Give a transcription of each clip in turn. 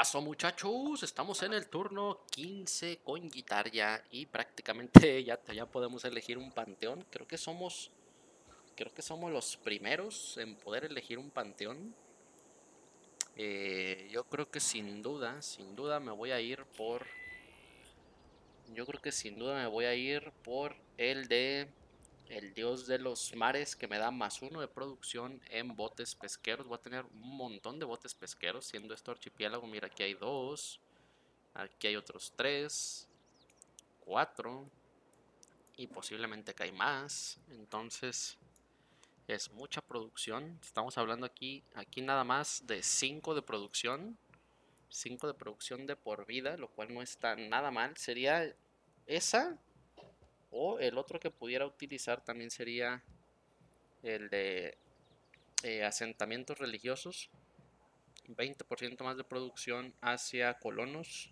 pasó, muchachos? Estamos en el turno 15 con Gitarja y prácticamente ya podemos elegir un panteón. Creo que somos los primeros en poder elegir un panteón. Yo creo que sin duda me voy a ir por... el de... el dios de los mares, que me da +1 de producción en botes pesqueros. Voy a tener un montón de botes pesqueros, siendo esto archipiélago. Mira, aquí hay 2. Aquí hay otros 3. 4. Y posiblemente acá hay más. Entonces, es mucha producción. Estamos hablando aquí nada más de 5 de producción. 5 de producción de por vida, lo cual no está nada mal. Sería esa... o el otro que pudiera utilizar también sería el de asentamientos religiosos. 20% más de producción hacia colonos.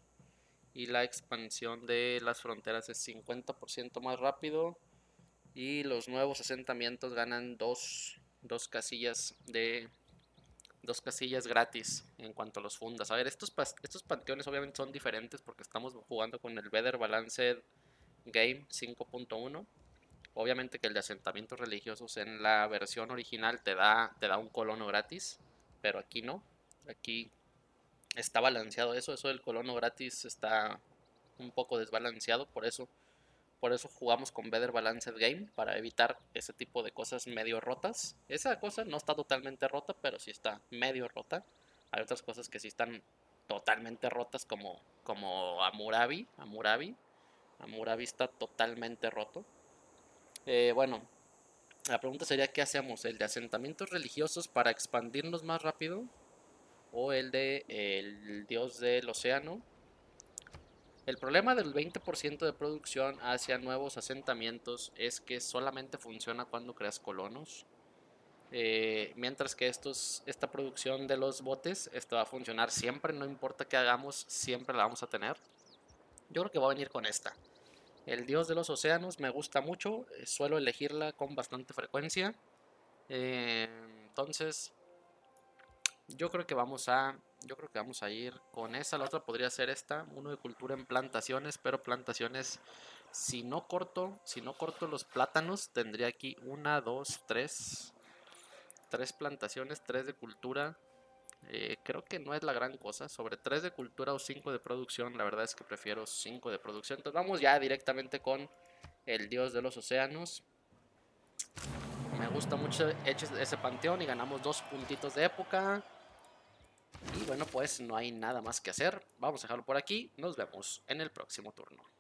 Y la expansión de las fronteras es 50% más rápido. Y los nuevos asentamientos ganan dos casillas gratis en cuanto los fundas. A ver, estos panteones obviamente son diferentes porque estamos jugando con el Better Balanced Game 5.1. Obviamente que el de asentamientos religiosos en la versión original te da un colono gratis, pero aquí no. Aquí está balanceado eso del colono gratis está un poco desbalanceado, por eso jugamos con Better Balanced Game, para evitar ese tipo de cosas medio rotas. Esa cosa no está totalmente rota, pero sí está medio rota. Hay otras cosas que sí están totalmente rotas, como Hammurabi está totalmente roto. Bueno, la pregunta sería, ¿qué hacemos? ¿El de asentamientos religiosos para expandirnos más rápido? ¿O el de el dios del océano? El problema del 20% de producción hacia nuevos asentamientos es que solamente funciona cuando creas colonos. Mientras que esta producción de los botes, esto va a funcionar siempre, no importa qué hagamos, siempre la vamos a tener. Yo creo que voy a venir con esta. El dios de los océanos me gusta mucho. Suelo elegirla con bastante frecuencia. Entonces, yo creo que vamos a ir con esa. La otra podría ser esta. Uno de cultura en plantaciones. Pero plantaciones, si no corto los plátanos, tendría aquí 1, 2, 3. 3 plantaciones, 3 de cultura. Creo que no es la gran cosa. Sobre 3 de cultura o 5 de producción, la verdad es que prefiero 5 de producción. Entonces vamos ya directamente con el dios de los océanos. Me gusta mucho ese panteón y ganamos 2 puntitos de época. Y bueno, pues no hay nada más que hacer. Vamos a dejarlo por aquí. Nos vemos en el próximo turno.